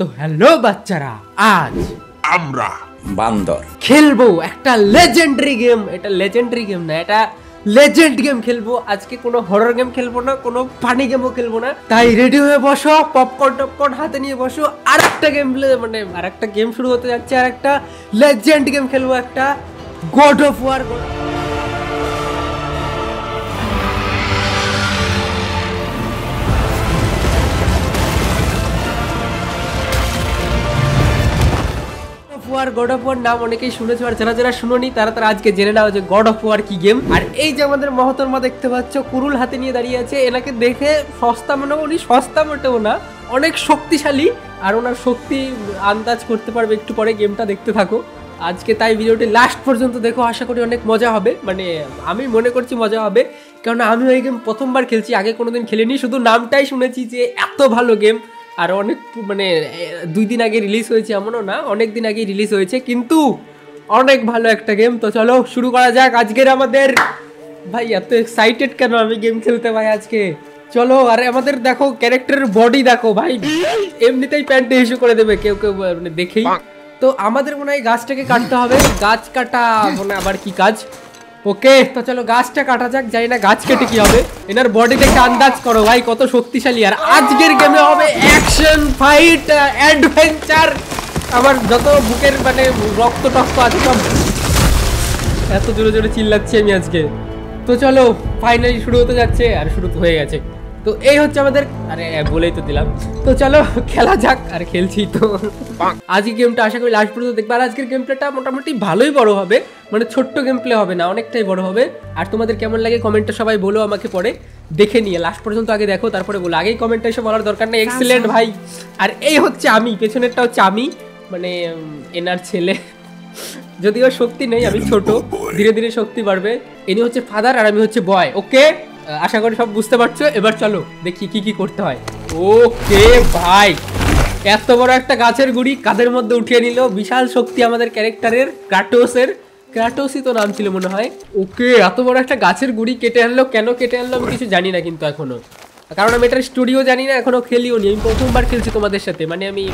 তো হ্যালো বাচ্চারা, আজ আমরা বান্দর খেলবো একটা লেজেন্ডারি গেম। এটা লেজেন্ডারি গেম না, এটা লেজেন্ড গেম খেলবো আজকে। কোনো হরর গেম খেলবো না, কোনো ফানি গেমও খেলবো না। তাই রেডি হয়ে বসো, পপকর্ন টপকর্ন হাতে নিয়ে বসো। আরেকটা গেম, মানে আরেকটা গেম শুরু হতে যাচ্ছে। আর একটা লেজেন্ড গেম খেলবো, একটা God of War. God of War নাম অনেকেই শুনেছো, আর যারা যারা শুনোনি তারা তারা আজকে জেনে নাও যে গড অফ ওয়ার কি গেম। আর এই যে আমাদের মহাতর্মা দেখতে পাচ্ছ, কুরুল হাতে নিয়ে দাঁড়িয়ে আছে। এনাকে দেখে সস্তা মনে, উনি সস্তা মোটেও না, অনেক শক্তিশালী। আর ওনার শক্তি আন্দাজ করতে পারবে একটু পরে, গেমটা দেখতে থাকো আজকে। তাই ভিডিওটি লাস্ট পর্যন্ত দেখো, আশা করি অনেক মজা হবে। মানে আমি মনে করছি মজা হবে, কারণ আমি এই গেম প্রথমবার খেলছি, আগে কোনোদিন খেলিনি। শুধু নামটাই শুনেছি যে এত ভালো গেম। আর অনেক, মানে 2 দিন আগে রিলিজ হয়েছে, এমনও না অনেক দিন আগে রিলিজ হয়েছে, কিন্তু অনেক ভালো একটা গেম। তো চলো শুরু করা যাক আজকের আমাদের। ভাই এত এক্সাইটেড কেন আমি গেম খেলতে? ভাই আজকে চলো। আর আমাদের দেখো ক্যারেক্টারের বডি দেখো, ভাই এমনিতেই প্যান্টে ইস্যু করে দেবে কেউ কেউ, মানে দেখেই। তো আমাদের মনে হয় গাছটাকে কাটতে হবে। গাছ কাটা মানে আবার কি কাজ? ওকে, তো চলো গাছটা কাটা যাক। জানি না গাছ কেটে কি হবে। এনার বডিটা একটা আন্দাজ করো ভাই, কত শক্তিশালী। আর আজকের গেমে হবে অ্যাকশন, ফাইট, অ্যাডভেঞ্চার। আমার যত বুকের মানে রক্ত টক্ত আছে সব, এত জোরে জোরে চিল্লাচ্ছি আমি আজকে। তো চলো ফাইনালি শুরু হতে যাচ্ছে, আর শুরু তো হয়ে গেছে। তো এই হচ্ছে আমাদের, আরে বলেই তো দিলাম। তো চলো খেলা যাক। আর খেলছি তো আজকে গেমটা, আশা করি লাস্ট পর্যন্ত দেখবে। আর আজকের গেম প্লেটা মোটামুটি ভালোই বড় হবে, মানে ছোট্ট গেম প্লে হবে না, অনেকটাই বড় হবে। আর তোমাদের কেমন লাগে কমেন্টটা সবাই বলো আমাকে, পরে দেখে নিয়ে লাস্ট পর্যন্ত আগে দেখো, তারপরে বলো। আগেই কমেন্টটা এসে বলার দরকার নেই। এক্সিলেন্ট ভাই। আর এই হচ্ছে আমি, পেছনেরটা হচ্ছে আমি, মানে এনার ছেলে। যদিও শক্তি নেই, আমি ছোট, ধীরে ধীরে শক্তি বাড়বে। ইনি হচ্ছে ফাদার আর আমি হচ্ছে বয়। ওকে, আশা করি সব বুঝতে পারছো। এবার চলো দেখি কি কি করতে হয়। ওকে ভাই, এত বড় একটা গাছের গুড়ি কাদের মধ্যে উঠিয়ে নিল। বিশাল শক্তি আমাদের ক্যারেক্টারের, ক্রাটোসের। ক্রাটোসই তো নাম ছিল মনে হয়। ওকে, এত বড় একটা গাছের গুড়ি কেটে আনলো। কেন কেটে আনলো আমি কিছু জানি না কিন্তু এখনো, কারণ আমি এটার স্টুডিও জানি না, এখনো খেলিও নি। আমি প্রথমবার খেলছি তোমাদের সাথে, মানে আমি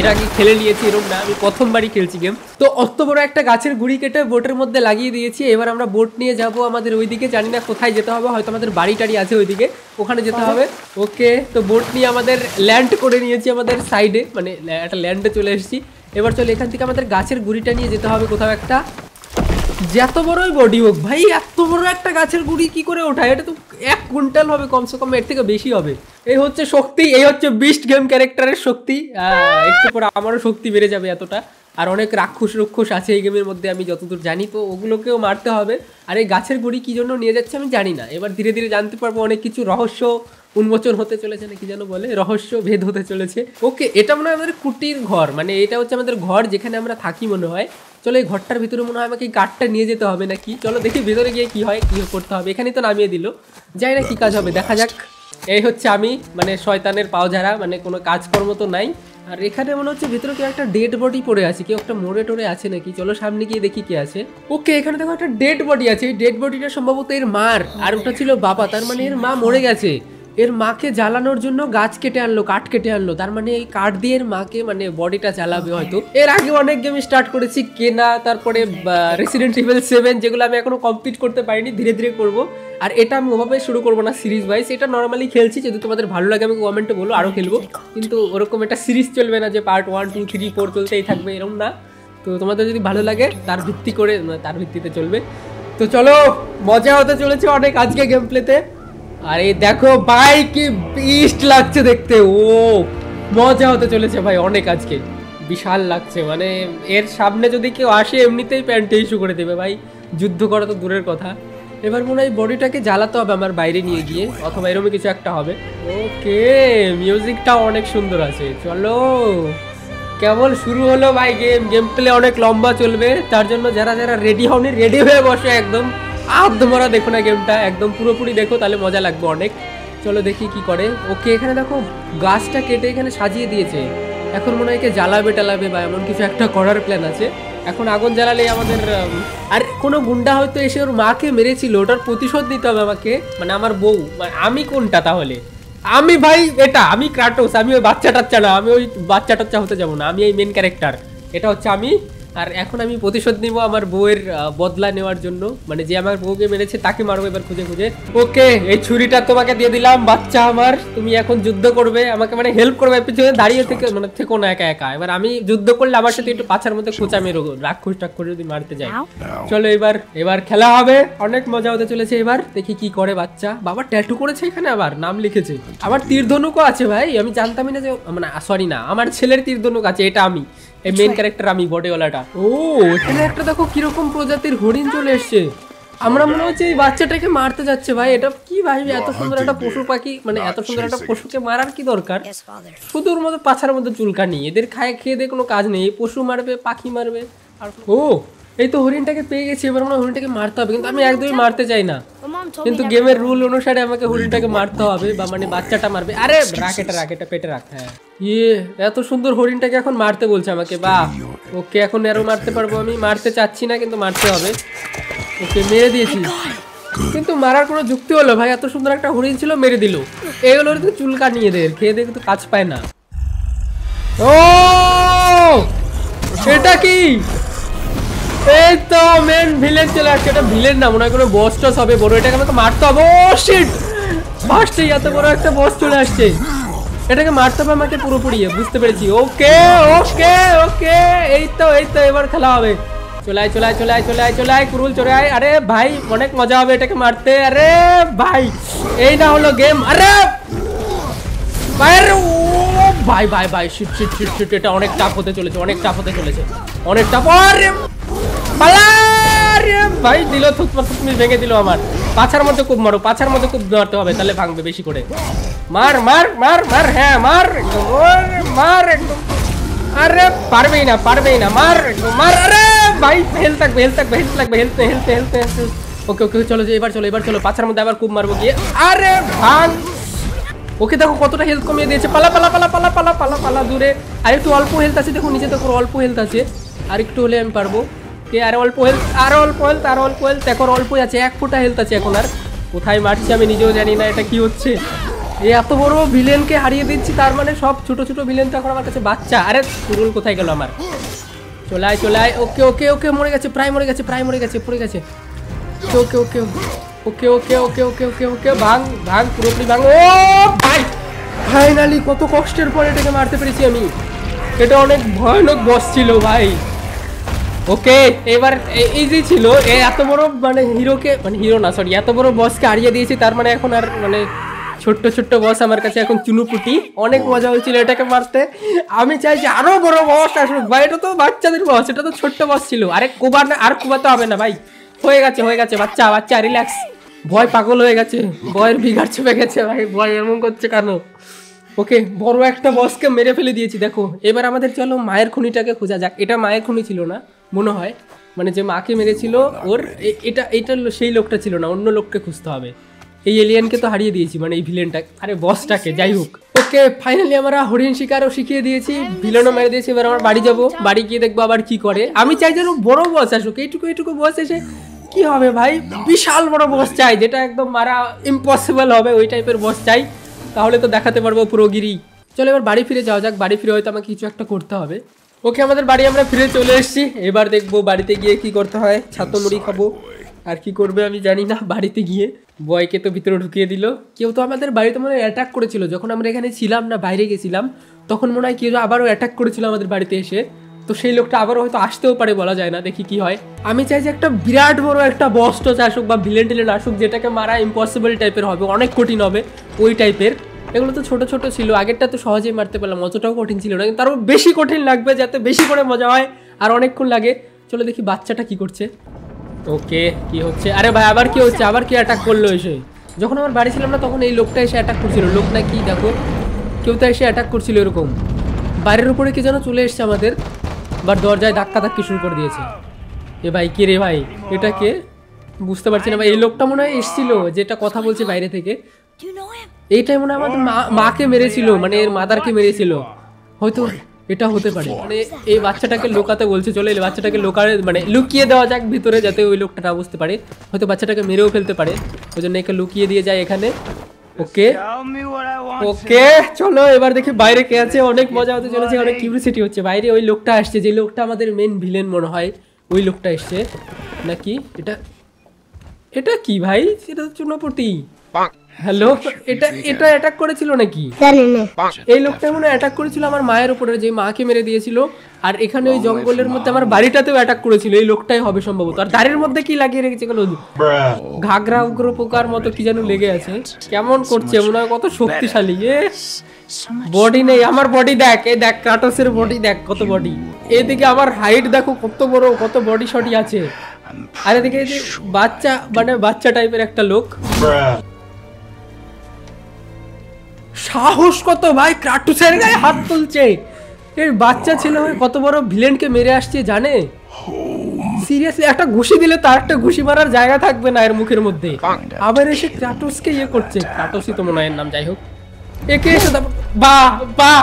এর আগে খেলে নিয়েছি এরকম না, আমি প্রথমবারই খেলছি গেম। তো অত বড় একটা গাছের গুঁড়ি কেটে বোটের মধ্যে লাগিয়ে দিয়েছি। এবার আমরা বোট নিয়ে যাব আমাদের ওইদিকে, জানি না কোথায় যেতে হবে, হয়তো আমাদের বাড়ি টাড়ি আছে ওইদিকে, ওখানে যেতে হবে। ওকে, তো বোট নিয়ে আমাদের ল্যান্ড করে নিয়েছি আমাদের সাইডে, মানে একটা ল্যান্ডে চলে এসেছি। এবার চলো এখান থেকে আমাদের গাছের গুঁড়িটা নিয়ে যেতে হবে কোথাও একটা, যত বড়ই বডি হোক। ভাই এত বড় একটা গাছের গুঁড়ি কি করে ওঠায়? এটা তো 1 কুইন্টাল হবে কমসে কম, এর থেকে বেশি হবে। এই হচ্ছে শক্তি, এই হচ্ছে বিস্ট গেম ক্যারেক্টারের শক্তি। একটু পর আমারও শক্তি বেড়ে যাবে এতটা। আর অনেক রাক্ষস রক্ষস আছে এই গেমের মধ্যে আমি যতদূর জানি, তো ওগুলোকেও মারতে হবে। আর এই গাছের গুঁড়ি কী জন্য নিয়ে যাচ্ছে আমি জানি না, এবার ধীরে ধীরে জানতে পারবো। অনেক কিছু রহস্য উন্মোচন হতে চলেছে, না কি যেন বলে, রহস্য ভেদ হতে চলেছে। ওকে, এটা মনে হয় আমাদের কুটির ঘর, মানে এটা হচ্ছে আমাদের ঘর যেখানে আমরা থাকি মনে হয়। চলো এই ঘরটার ভিতরে মনে হয় আমাকে কাঠটা নিয়ে যেতে হবে নাকি। চলো দেখি ভিতরে গিয়ে কি হয়, কী করতে হবে। এখানেই তো নামিয়ে দিল, যাই না কী কাজ হবে, দেখা যাক। এই হচ্ছে আমি, মানে শয়তানের পাও ঝাড়া, মানে কোনো কাজকর্ম তো নাই। আর এখানে মনে হচ্ছে ভিতরে কেউ একটা ডেড বডি পড়ে আছে, কেউ একটা মরে টরে আছে নাকি। চলো সামনে গিয়ে দেখি কে আছে। ওকে, এখানে দেখো একটা ডেড বডি আছে। এই ডেড বডিটা সম্ভবত এর মার, আর ওটা ছিল বাবা। তার মানে এর মা মরে গেছে। এর মাকে জ্বালানোর জন্য গাছ কেটে আনলো, কাঠ কেটে আনলো। তার মানে এই কাঠ দিয়ে এর মাকে, মানে বডিটা জ্বালাবে হয়তো। এর আগে অনেক গেম স্টার্ট করেছি, কেনা, তারপরে রেসিডেন্ট ইভেল 7, যেগুলো আমি এখনো কমপ্লিট করতে পারিনি, ধীরে ধীরে করবো। আর এটা আমি ওভাবে শুরু করবো না সিরিজ ওয়াইজ, এটা নর্মালি খেলছি। যদি তোমাদের ভালো লাগে আমাকে কমেন্টে বলো, আরও খেলবো। কিন্তু ওরকম এটা সিরিজ চলবে না যে পার্ট 1, 2, 3, 4 চলতেই থাকবে, এরকম না। তো তোমাদের যদি ভালো লাগে তার ভিত্তি করে, তার ভিত্তিতে চলবে। তো চলো মজা হতে চলেছে অনেক আজকে গেম প্লেতে। আরে দেখো ভাই কি বিস্ট লাগছে দেখতে, ও মজা হতে চলেছে ভাই অনেক আজকে, বিশাল লাগছে। মানে এর সামনে যদি কেউ আসে এমনিতেই প্যান্টে ইস্যু করে দেবে ভাই, যুদ্ধ করা তো দূরের কথা। এবার মনে হয় বডিটাকে জ্বালাতে হবে আমার বাইরে নিয়ে গিয়ে, অথবা এরকম কিছু একটা হবে। ওকে, মিউজিকটাও অনেক সুন্দর আছে। চলো কেবল শুরু হলো ভাই গেম, গেম প্লে অনেক লম্বা চলবে, তার জন্য যারা যারা রেডি হওনি রেডি হয়ে বসে একদম। আর তোমরা দেখো না গেমটা, একদম পুরোপুরি দেখো, তাহলে মজা লাগবে অনেক। চলো দেখি কি করে। ওকে, এখানে দেখো গাছটা কেটে এখানে সাজিয়ে দিয়েছে। এখন মনে হয় জ্বালাবে টালাবে বা এমন কিছু একটা করার প্ল্যান আছে। এখন আগুন জ্বালালে আমাদের, আর কোনো গুন্ডা হয়তো এসে ওর মাকে মেরেছিল, ওটার প্রতিশোধ নিতে হবে আমাকে, মানে আমার বউ, মানে আমি কোনটা তাহলে? আমি ভাই এটা আমি ক্রাটোস, আমি ওই বাচ্চাটাচ্চা না, আমি ওই বাচ্চাটাচ্চা হতে যাবো না, আমি এই মেন ক্যারেক্টার, এটা হচ্ছে আমি। আর এখন আমি প্রতিশোধ নিব আমার বউয়ের বদলা নেওয়ার জন্য, মানে যে আমার বউকে মেরেছে তাকে মারবো এবার খুঁজে খুঁজে। ওকে, এই ছুরিটা তোমাকে দিয়ে দিলাম বাচ্চা আমার, তুমি এখন যুদ্ধ করবে আমাকে, মানে হেল্প করবে, পিছনে দাঁড়িয়ে থেকে মানে থেকো না একা একা। এবার আমি যুদ্ধ করলে আমার সাথে একটু পাছার মধ্যে খোঁচা মেরো, রাক্ষস টাক্ষস যদি মারতে যাই। চলো এবার এবার খেলা হবে, অনেক মজা হতে চলেছে। এবার দেখি কি করে বাচ্চা। বাবা ট্যাটু করেছে এখানে, আবার নাম লিখেছে, আবার তীরধনুকও আছে ভাই, আমি জানতামই না যে, মানে সরি না, আমার ছেলের তীরধনুক আছে, এটা আমি, এই মেইন ক্যারেক্টার আমি, বডিওয়ালাটা। ও এখানে একটা দেখো কিরকম প্রজাতির হরিণ চলে এসছে, আমরা মনে হচ্ছে এই বাচ্চাটাকে মারতে যাচ্ছে ভাই। এটা কি ভাই, এত সুন্দর একটা পশু পাখি, মানে এত সুন্দর একটা পশুকে মারার কি দরকার, শুধুর মতো পাছার মধ্যে চুলকানি, এদের খায় খেয়ে দিয়ে কোনো কাজ নেই, পশু মারবে পাখি মারবে। আর ও এই তো হরিণটাকে পেয়ে গেছি, এবার আমরা হরিণটাকে মারতে হবে, কিন্তু আমি একদমই মারতে চাই না, কিন্তু গেমের রুল অনুসারে আমাকে হরিণটাকে মারতে হবে, বা মানে বাচ্চাটা মারবে। আরে রাকেটা রাকেটা পেটে রাখ। হ্যাঁ, ইয়ে এত সুন্দর হরিণটাকে এখন মারতে বলছে আমাকে, বা ওকে এখন আরো মারতে পারবো, আমি মারতে চাচ্ছি না কিন্তু মারতে হবে। ওকে মেরে দিয়েছি, কিন্তু মারার কোনো যুক্তি হলো ভাই, এত সুন্দর একটা হরিণ ছিল মেরে দিল। এগুলো চুলকা নিয়ে দেয়, খেয়ে দিয়ে কিন্তু কাজ পায় না। ও এটা কি, এই তো মেন ভিলেন চলে আসছে, এটা ভিলেন না মনে হয়, কোনো বস টস হবে বড়, এটাকে আমাকে মারতে হবে। ও শিট, ফার্স্টে এত বড় একটা বস চলে আসছে, এটাকে মারতে হবে আমাকে পুরোপুরি, বুঝতে পেরেছি। ওকে ওকে ওকে, এই তো এই তো, এবার খেলা হবে। চলাই চলাই চলাই চলাই চলাই কুরুল চলে আয়। আরে ভাই অনেক মজা হবে এটাকে মারতে। আরে ভাই এই না হলো গেম। আরে ভাই ভাই ভাই শিট শিট শিট শিট, এটা অনেক টাফ হতে চলেছে, অনেক টাফ হতে চলেছে, অনেক টাফ। আরে ভাই দিল ভেঙে দিল আমার, পাছার মধ্যে খুব মারো, পাছার মধ্যে খুব মারতে হবে, তাহলে ভাঙবে বেশি করে। মার মার মার মার, হ্যাঁ মার একদম, মার একদম। আরে পারবেই না পারবেই না, মার একদম মার। আরে ভাই হেলতে থাকবে হেলতে থাকবে হেলতে থাকবে হেলতে হেলতে হেলতে। ওকে ওকে চলো, যে এবার চলো এবার চলো, পাছার মধ্যে আবার খুব মারবো গিয়ে। আরে ভাগ, ওকে দেখো কতটা হেলথ কমিয়ে দিয়েছে। পালা পালা পালা পালা পালা পালা পালা দূরে। আর একটু অল্প হেলথ আছে, দেখো নিচে দেখো অল্প হেলথ আছে, আর একটু হলে আমি পারবো। আর অল্প হেলথ, আরো অল্প হেলথ, আরো অল্প হেলথ, এখন অল্পই আছে, এক ফোঁটা হেলথ আছে এখন। আর কোথায় মারছি আমি নিজেও জানি না, এটা কি হচ্ছে, এই এত বড় ভিলেনকে হারিয়ে দিচ্ছি, তার মানে সব ছোট ছোট ভিলেন তো এখন আমার কাছে বাচ্চা। আরে রুল কোথায় গেল আমার, চলাই চলাই। ওকে ওকে ওকে, মরে গেছে প্রায়, মরে গেছে প্রায়, মরে গেছে পড়ে গেছে। ওকে ওকে ওকে ওকে ওকে ওকে ওকে ওকে, ভাঙ ভাঙ পুরোপুরি ভাঙ। ও ভাই ফাইনালি কত কষ্টের পর এটাকে মারতে পেরেছি আমি, এটা অনেক ভয়ানক বস ছিল ভাই। ওকে এবার ইজি ছিল, এত বড় মানে হিরোকে, মানে হিরো না সরি, এত বড় বসকে হারিয়ে দিয়েছি, তার মানে এখন আর মানে ছোট্ট ছোট্ট বস আমার কাছে এখন চুনুপুটি। অনেক মজা হয়েছিল এটাকে মারতে, আমি চাই যে আরো বড় বস আসুক ভাই, এটা তো বাচ্চাদের বস, এটা তো ছোট্ট বস ছিল। আরে কোবা না, আর কোবা তো হবে না ভাই, হয়ে গেছে হয়ে গেছে, বাচ্চা বাচ্চা রিল্যাক্স। ভয় পাগল হয়ে গেছে, ভয়ের ভিগার চেপে গেছে ভাই, ভয় এমন করছে কেন। ওকে বড় একটা বসকে মেরে ফেলে দিয়েছি দেখো। এবার আমাদের চলো মায়ের খুনিটাকে খোঁজা যাক, এটা মায়ের খুনি ছিল না মনে হয়, মানে যে মাকে মেরেছিল ওর, এটা এটা সেই লোকটা ছিল না, অন্য লোককে খুঁজতে হবে। এই এলিয়েনকে তো হারিয়ে দিয়েছি, মানে এই ভিলেনটা, আরে বসটাকে, যাই হোক। ওকে ফাইনালি আমরা হরিণ শিকারও শিখিয়ে দিয়েছি, ভিলেনও মেরে দিয়েছি, এবার আমরা বাড়ি যাবো, বাড়ি গিয়ে দেখবো আবার কি করে। আমি চাই যেন বড় বস আসুক, এইটুকু এইটুকু বস এসে কি হবে ভাই, বিশাল বড় বস চাই, যেটা একদম মারা ইম্পসিবল হবে, ওই টাইপের বস চাই, তাহলে তো দেখাতে পারবো পুরোগিরি। চলো এবার বাড়ি ফিরে যাওয়া যাক, বাড়ি ফিরে হয়তো আমাকে কিছু একটা করতে হবে। ওকে আমাদের বাড়ি আমরা ফিরে চলে এসেছি, এবার দেখবো বাড়িতে গিয়ে কি করতে হয়। ছাতু মুড়ি খাবো, আর কি করবে আমি জানি না। বাড়িতে গিয়ে বয়কে তো ভিতরে ঢুকিয়ে দিল, কেউ তো আমাদের বাড়িতে মনে হয় অ্যাটাক করেছিল, যখন আমরা এখানে ছিলাম না, বাইরে গেছিলাম, তখন মনে হয় কেউ আবারও অ্যাটাক করেছিল আমাদের বাড়িতে এসে, তো সেই লোকটা আবারও হয়তো আসতেও পারে, বলা যায় না, দেখি কি হয়। আমি চাই যে একটা বিরাট বড় একটা বস টস আসুক, বা ভিলেন টিলেন আসুক, যেটাকে মারা ইম্পসিবল টাইপের হবে, অনেক কঠিন হবে ওই টাইপের। এগুলো তো ছোটো ছোটো ছিল, আগেরটা তো সহজেই মারতে পারলাম, অতটাও কঠিন ছিল না, কিন্তু তারও বেশি কঠিন লাগবে, যাতে বেশি করে মজা হয় আর অনেকক্ষণ লাগে। চলো দেখি বাচ্চাটা কি করছে। ওকে কি হচ্ছে, আরে ভাই আবার কি হচ্ছে, আবার কি অ্যাটাক করলো এসে। যখন আমার বাড়ি ছিলাম না, তখন এই লোকটা এসে অ্যাটাক করছিল, লোক না কি দেখো কেউ তো এসে অ্যাটাক করছিল এরকম, বাড়ির উপরে কি যেন চলে এসছে আমাদের, বা দরজায় ধাক্কা ধাক্কি শুরু করে দিয়েছে। এ ভাই কে রে ভাই, এটা কে বুঝতে পারছি না ভাই। এই লোকটা মনে হয় এসছিল, যেটা কথা বলছে বাইরে থেকে, এইটাই মনে হয় আমাদের মাকে মেরেছিল, মানে এর মাদারকে মেরেছিল হয়তো, এটা হতে পারে। মানে এই বাচ্চাটাকে লোকাতে বলছে, চলে এই বাচ্চাটাকে লোকাতে, মানে লুকিয়ে দেওয়া যাক ভিতরে, যাতে ওই লোকটা না বুঝতে পারে, হয়তো বাচ্চাটাকে মেরেও ফেলতে পারে, ওই জন্য একে লুকিয়ে দিয়ে যায় এখানে। ওকে ওকে চলো এবার দেখি বাইরে কে আছে। অনেক মজা হতে চলেছে, অনেক কিউরিওসিটি হচ্ছে। বাইরে ওই লোকটা আসছে, যে লোকটা আমাদের মেন ভিলেন মনে হয় ওই লোকটা আসছে নাকি? এটা এটা কি ভাই? এটা তো চুনাপটি। হ্যালো, এটা এটা অ্যাটাক করেছিল নাকি? এই লোকটা মনে অ্যাটাক করেছিল আমার মায়ের উপরে, যে মাকে মেরে দিয়েছিল। আর এখানে ওই জঙ্গলের মধ্যে আমার বাড়িটাতেও অ্যাটাক করেছিল। এই লোকটাই হবে সম্ভবত। আর দাঁড়ের মধ্যে কি লাগিয়ে রেখেছে কেন? ঘাগরা উগ্র পোকার মতো কি যেন লেগে আছে। কেমন করছে মনে হয়, কত শক্তিশালী। এ বডি নেই আমার, বডি দেখ, এই দেখ ক্রাটোসের বডি দেখ কত বডি। এদিকে আমার হাইট দেখো কত বড়, কত বডি শটি আছে। আর এদিকে এই যে বাচ্চা, মানে বাচ্চা টাইপের একটা লোক। সাহস কত ভাই, ক্রাটোসের গায়ে হাত তুলছে। এই বাচ্চা ছেলে কত বড় ভিলেনকে মেরে আসছে জানে? সিরিয়াসলি, একটা ঘুষি দিলে তার একটা ঘুষি মারার জায়গা থাকবে না এর মুখের মধ্যে। আবার এসে ক্রাটোসকে ইয়ে করছে। ক্রাটোসই তো মনে হয় এর নাম, যাই হোক। একে এসে বাহ বাহ,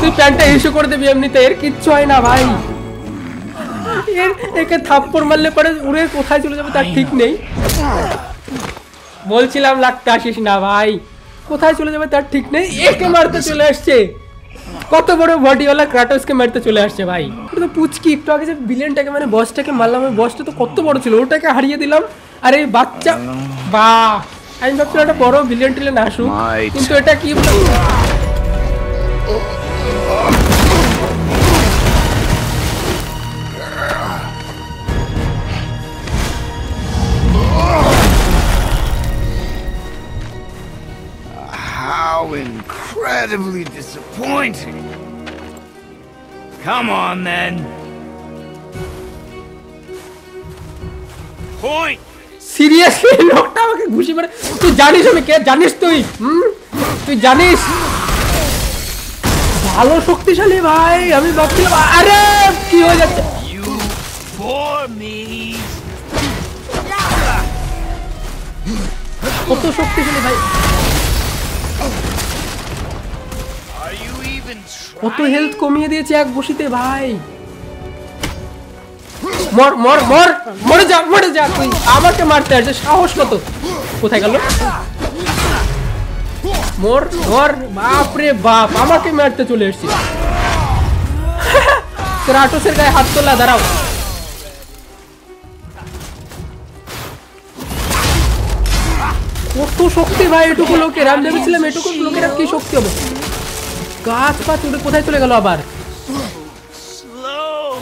তুই প্যান্টটা ইস্যু করে দেবি এমনিতে, এর কিচ্ছু হয় না ভাই। একে থাপ্পড় মারলে পরে উড়ে কোথায় চলে যাবে তার ঠিক নেই। বলছিলাম লাগতে আসিস না ভাই, কোথায় চলে যাবে তার ঠিক নেই। একে মারতে চলে আসছে, কত বড় বডিওয়ালা ক্রাটোসকে মারতে চলে আসছে ভাই। এটা তো পুচকি, একটু আগে যে ভিলেনটাকে মানে বসটাকে মারলাম, ওই বসটা তো কত বড় ছিল, ওটাকে হারিয়ে দিলাম। আর এই বাচ্চা, বাহ! আমি ভাবছিলাম একটা বড় ভিলেন টিলেন আসুক, কিন্তু এটা কি incredibly disappointing. Come on then. Point. Seriously, লোকটা আমাকে ঘুষি মারে। তুই জানিস আমি কে? জানিস তুই? তুই জানিস? ভালো শক্তিশালী ভাই, আমি ভাবছিলাম। আরে কি হয়ে যাচ্ছে? You bore me. কত শক্তিশালী ভাই, কত হেলথ কমিয়ে দিয়েছে এক ঘুষিতে ভাই। মর মর মর, মরে যা মরে যা। তুই আমাকে মারতে আসছে, সাহস কত! কোথায় গেল? মর মর, বাপ রে বাপ, আমাকে মারতে চলে এসেছে। ক্রাটোসের গায়ে হাত তোলা, দাঁড়াও। কত শক্তি ভাই এটুকু লোকের! আমি ভেবেছিলাম এটুকু লোকের কি শক্তি হবে। গাছ পা চুড়ে কোথায় চলে গেল? আবার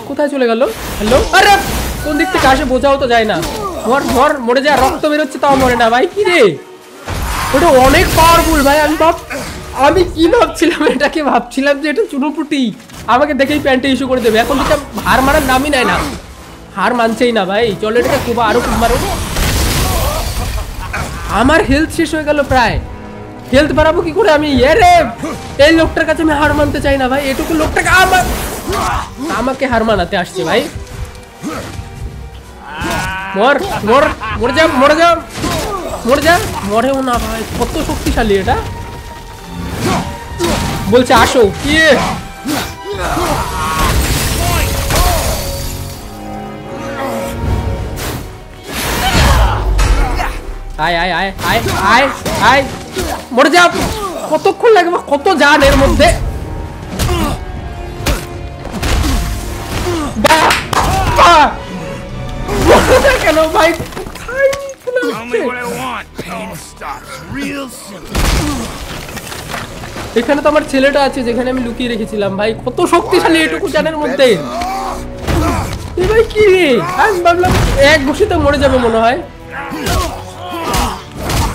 কোথায় চলে গেল? হ্যালো, আরে কোন দিক থেকে আসে বোঝাও তো যায় না। মর মর, মরে যা। রক্ত বেরোচ্ছে তাও মরে না ভাই, কি রে! ওটা অনেক পাওয়ারফুল ভাই। আমি কি ভাবছিলাম, এটাকে ভাবছিলাম যে এটা চুনোপুটি, আমাকে দেখেই প্যান্টে ইস্যু করে দেবে। এখন যেটা হার মারার নামই নেয় না, হার মানছেই না ভাই। চলো এটাকে খুব আরো খুব মারো। আমার হেলথ শেষ হয়ে গেল প্রায়। হেলথ বাড়াবো কি করে আমি? এরে এই লোকটার কাছে আমি হার মানতে চাই না ভাই। এটুকু লোকটাকে আমাকে হার মানাতে আসছে ভাই। মর মর, মরে যা মরে যা মরে যা। মরেও না ভাই, কত শক্তিশালী এটা। বলছে আসো কি, আয় আয় আয় আয় আয় আয়, মরে যা। কতক্ষণ লাগবে? কত জান এর মধ্যে! কেন ভাই, এখানে তো আমার ছেলেটা আছে, যেখানে আমি লুকিয়ে রেখেছিলাম ভাই। কত শক্তিশালী এটুকু জানের মধ্যে ভাই, কি রে! আমি ভাবলাম এক ঘুষিতে মরে যাবে মনে হয়।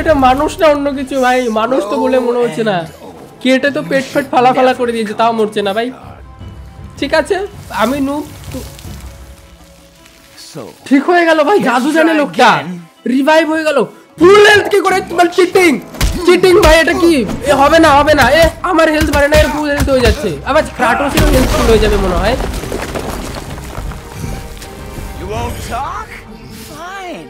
এটা মানুষ না অন্য কিছু ভাই? মানুষ তো বলে মনে হচ্ছে না কি। এটা তো পেট ফেট ফালা ফালা করে দিয়েছে, তাও মরছে না ভাই। ঠিক আছে, আমি নু so. ठीक होएगा लो भाई जादू जाने लोग क्या revive होएगा लो full health के कोरे तुम्हारे cheating cheating भाई ये टकी ये होवे ना ये हमारे health बारे ना ये full health हो जाते अब आज Kratos ही health full हो जाए मुनो है you won't talk fine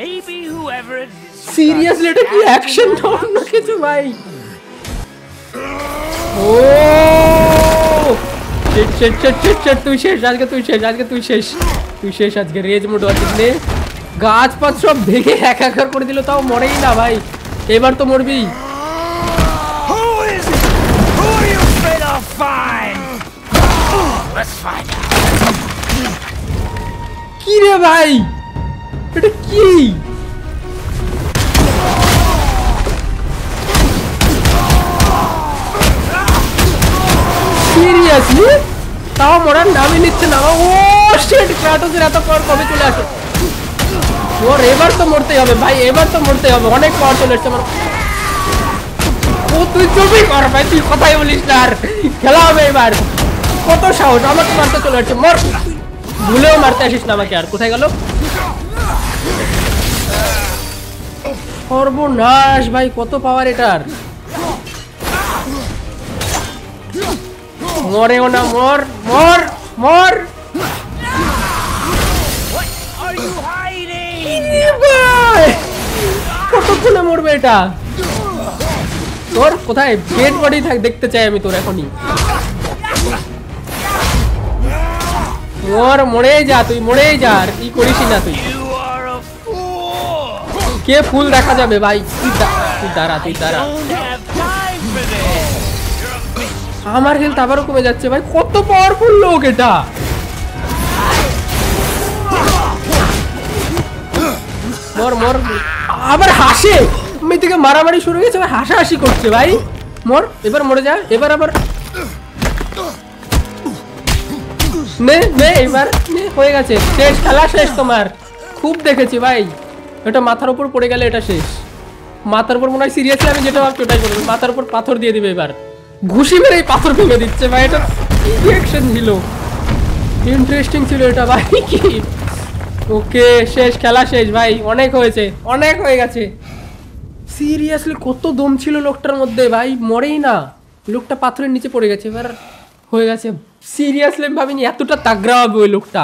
maybe whoever it is seriously टकी action तो ना किसी भाई oh चट तू शेष आजके रेज मोड आते गाछ पात सब भेंगे एक एक कर दिल ताओ मरेई ना भाई एबार तो मरबी की रे भाई এটা কি seriously তাও মরার নামই নিচ্ছে না ও শিট Kratos-এর এত পাওয়ার কবে চলে আসে ওর এবার তো মরতেই হবে ভাই এবার তো মরতেই হবে অনেক পাওয়ার চলে আসছে আমার ও তুই চুপই কর ভাই তুই কথাই বলিস না আর খেলা হবে এবার কত সাহস আমাকে মারতে চলে আসছে মর ভুলেও মারতে আসিস না আমাকে আর কোথায় গেল সর্বনাশ ভাই কত পাওয়ার এটার More on more, more, more. What are you hiding? Koto kono mor beta. Tor kothay dead body thak dekhte chai ami tor ekhoni. Mor more ja ki korish na tui. Ke fool rakha jabe bhai. Tu dara. আমার health আবারো কমে যাচ্ছে ভাই কত powerful লোক এটা মর আবার হাসে মিটিকে মারামারি শুরু হয়েছে ভাই হাসাহাসি করছে ভাই মর এবার মরে যা এবার আবার নে এবার নে হয়ে গেছে শেষ খেলা শেষ তোমার খুব দেখেছি ভাই এটা মাথার উপর পড়ে গেলে এটা শেষ মাথার উপর মনে হয় সিরিয়াসলি আমি যেটা ভাবছি ওটাই করব মাথার উপর পাথর দিয়ে দিবে এবার ঘুষি মেরে পাথর ভেঙে দিচ্ছে ভাই এটা রিঅ্যাকশন ছিল ইন্টারেস্টিং ছিল এটা ভাই কি ওকে শেষ খেলা শেষ ভাই অনেক হয়ে গেছে সিরিয়াসলি কত দম ছিল লোকটার মধ্যে ভাই মরেই না লোকটা পাথরের নিচে পড়ে গেছে এবার হয়ে গেছে সিরিয়াসলি ভাবিনি এতটা তাগড়া হবে ওই লোকটা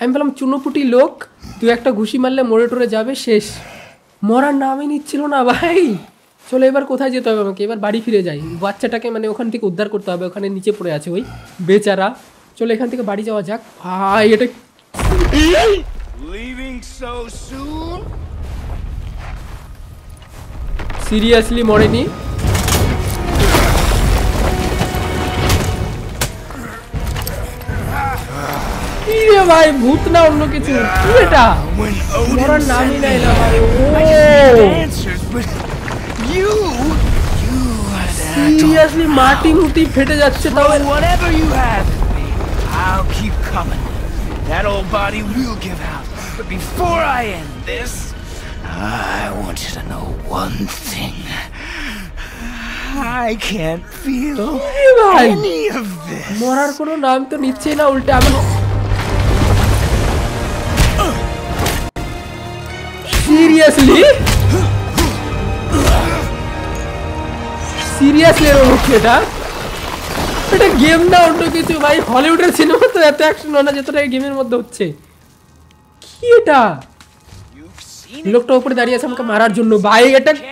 আমি বললাম চুনোপুটি লোক তুই একটা ঘুষি মারলে মরে টরে যাবে শেষ মরার নামই নিচ্ছিল না ভাই চলে এবার কোথায় যেতে হবে আমাকে এবার বাড়ি ফিরে যাই বাচ্চাটাকে মানে ওখান থেকে উদ্ধার করতে হবে ওখানে নিচে পড়ে আছে ওই বেচারা চলে এখান থেকে বাড়ি যাওয়া যাক ভাই এটা সিরিয়াসলি মরেনি ইরে ভাই ভূত না অন্য কিছু কি এটা মরার নামই নাই না ভাই Seriously, Marty Muti fete jacche tao whatever you have for me, I'll keep coming. That old body will give out. But before I end this, I want you to know one thing. I can't feel any of this. Morar kono naam to niche na ulte amon. Seriously? Seriously ও এটা এটা game না অন্য কিছু ভাই হলিউডের cinema তো এত অ্যাকশন না যতটা এই গেমের মধ্যে হচ্ছে কি এটা লোকটা উপরে দাঁড়িয়ে আছে আমাকে মারার জন্য ভাই এটা কি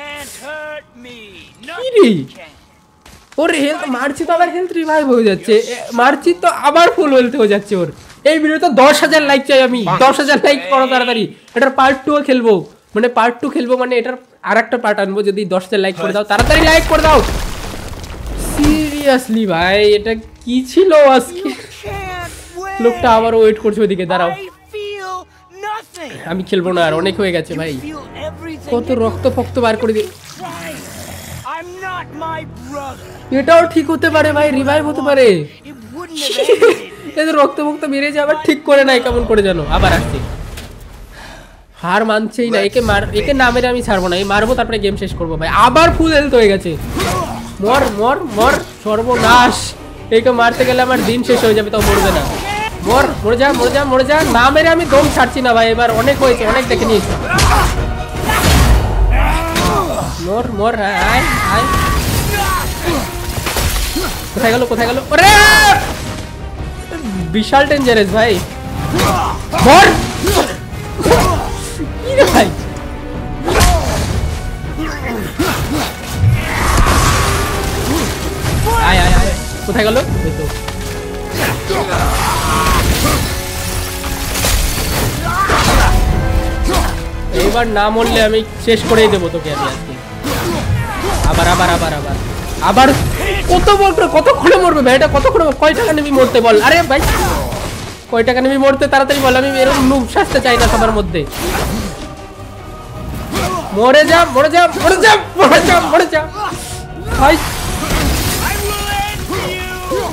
ওর হেলথ মারছি তো আবার হেলথ রিভাইভ হয়ে যাচ্ছে মারছি তো আবার ফুল হেলথ হয়ে যাচ্ছে ওর এই ভিডিওতে 10,000 লাইক চাই আমি 10,000 লাইক করো তাড়াতাড়ি এটার পার্ট 2 খেলবো মানে পার্ট 2 খেলবো মানে এটার আরেকটা পার্ট আনবো যদি 10টা লাইক করে দাও তাড়াতাড়ি লাইক করে দাও সিরিয়াসলি ভাই এটা কি ছিল আজকে লোকটা আবার ওয়েট করছে ওইদিকে দাঁড়াও আমি খেলবো না আর অনেক হয়ে গেছে ভাই কত রক্ত ফক্ত বার করে দিই এটাও ঠিক হতে পারে ভাই রিভাইভ হতে পারে এদের রক্ত ফক্ত বেরিয়ে যায় আবার ঠিক করে না কেমন করে জানো আবার আসছে হার মানছেই না একে না মেরে আমি ছাড়বো না এই মারবো তারপরে গেম শেষ করবো ভাই আবার ফুল হেলথ হয়ে গেছে মর সর্বনাশ একে মারতে গেলে আমার দিন শেষ হয়ে যাবে তাও মরবে না মরে যা না মেরে আমি দম ছাড়ছি না ভাই, এবার অনেক হয়েছে, অনেক দেখে নিয়েছি। মর আয় আয়। কোথায় গেল? ওরে বিশাল ডেঞ্জারাস ভাই, মর ভাই। আয় কোথায় গেল? এইবার না মরলে আমি শেষ করেই দেবো তোকে আমি আজকে। আবার কতক্ষণে মরবে ভাই? এটা কতক্ষণে? কয় টাকা নেবি মরতে বল? আরে ভাই কয় টাকা নেবি মরতে? তাড়াতাড়ি বল, আমি এরকম নুব শাস্তে চাই না সবার মধ্যে। মরে যা ভাই।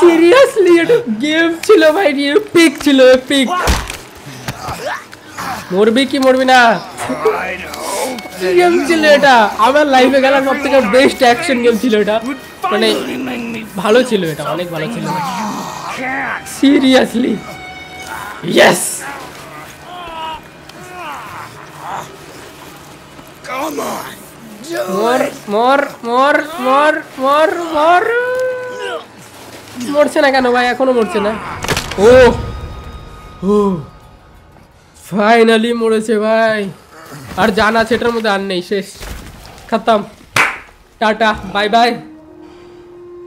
সিরিয়াসলি এটা গেম ছিল ভাই, পিক ছিল পিক। মরবি কি মরবি না গেম ছিল এটা। আমার লাইফে গেলাম সবথেকে বেস্ট অ্যাকশন গেম ছিল এটা, মানে ভালো ছিল এটা, অনেক ভালো ছিল সিরিয়াসলি। ইয়েস কাম অন, মোর মরছে না কেন ভাই? এখনো মরছে না। ও ফাইনালি মরেছে ভাই, আর জানা সেটার মধ্যে আর নেই, শেষ খতম, টাটা বাই বাই।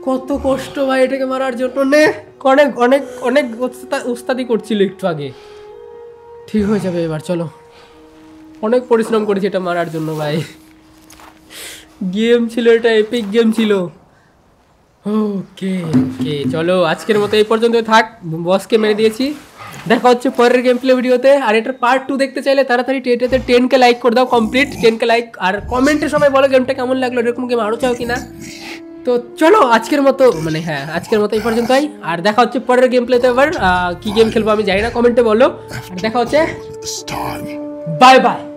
কত কষ্ট ভাই এটাকে মারার জন্য, অনেক অনেক অনেক উস্তাদি করছিল একটু আগে। ঠিক হয়ে যাবে এবার, চলো। অনেক পরিশ্রম করেছি এটা মারার জন্য ভাই, গেম ছিল এটা, এপিক গেম ছিল। ওকে চলো আজকের মতো এই পর্যন্ত থাক। বসকে মেরে দিয়েছি, দেখা হচ্ছে পরের গেম প্লে ভিডিওতে। আর এটার পার্ট 2 দেখতে চাইলে তাড়াতাড়ি এটাতে 10K লাইক করে দাও, কমপ্লিট 10K লাইক। আর কমেন্টে সবাই বলো গেমটা কেমন লাগলো, এরকম গেম আরও চাও কিনা। তো চলো আজকের মতো এই পর্যন্তই। আর দেখা হচ্ছে পরের গেম প্লেতে, আবার কি গেম খেলবো আমি জানি না, কমেন্টে বলো। আর দেখা হচ্ছে, বাই বাই।